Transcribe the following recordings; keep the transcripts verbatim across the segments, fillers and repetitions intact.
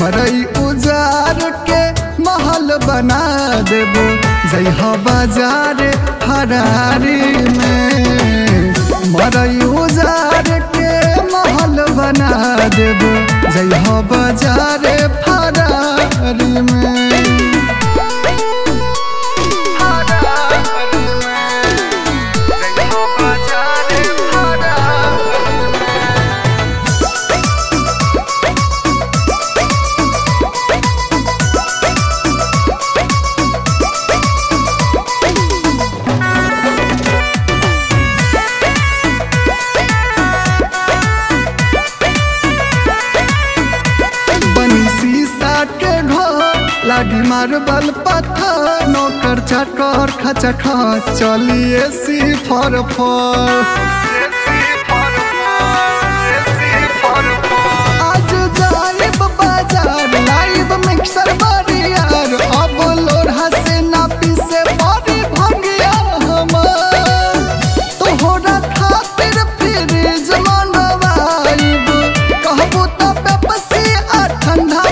मरई उजार के महल बना देबो जइहा बाजार फरारी में। मरई उजार के महल बना देबो जइहा बाजार फरारी में। मार्बल पत्थर नौकर चकर खचख चलिए सी फर आज जाइब बाजार लाइव मिक्सर बरियार अब लोढ़ा से नापी से बड़ी भंगिया हम तोहरा खातिर फ्रिज मंगवाइब कहबू तो पेप्सी आ ठंडा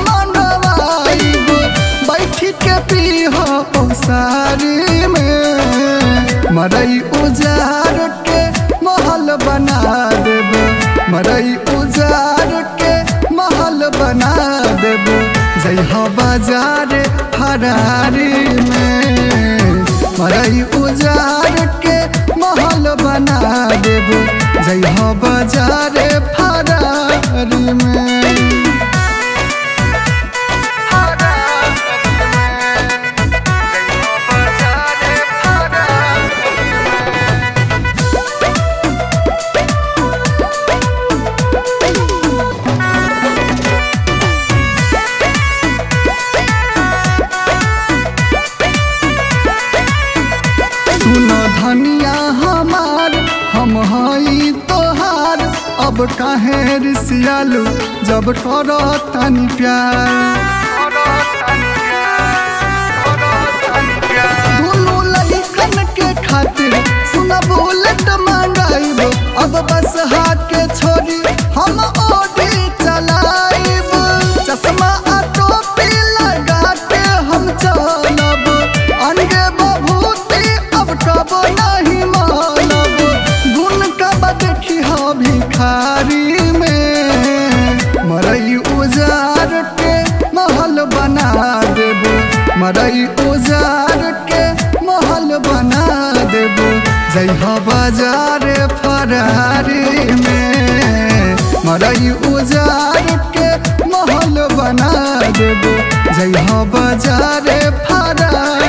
सारी में। मरई उजार के महल बना देबो मरई उजार के महल बना देबो जइहा बाजार फरारी में। मरई उजार के महल बना देबो जइहा बाजार फरारी में। धनिया हमार हम हई तोहार अब काहे रिसियालू जब करो तनी प्यार। दुनू लइकन के खातिर सुन बुलेट मंगाइब अब बस हाथ के छोड़ी हम ओढ़ी चलाइब चश्मा आ टोपी लगा के हम चलब अंगे बभूती कबो नहीं मानब गुण कब देखी हो भिखारी में। मरई उजार के महल बना देबो मरई उजार के महल बना देबो जइहा बाजार फरारी में। मरई उजार के महल बना देबो जइहा बाजार फरारी।